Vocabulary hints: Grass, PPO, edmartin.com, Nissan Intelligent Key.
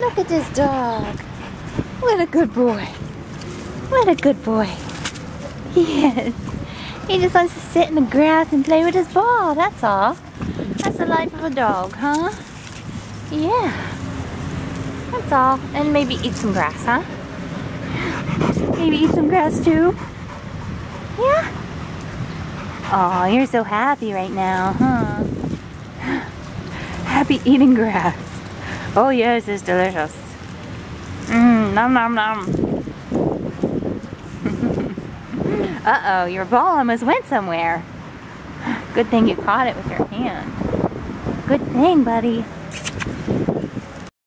Look at this dog. What a good boy. What a good boy. Yes. He just wants to sit in the grass and play with his ball, that's all. That's the life of a dog, huh? Yeah. That's all. And maybe eat some grass, huh? Maybe eat some grass too? Yeah? Oh, you're so happy right now, huh? Happy eating grass. Oh yes, it's delicious. Nom nom nom. Uh-oh, your ball almost went somewhere. Good thing you caught it with your hand. Good thing, buddy.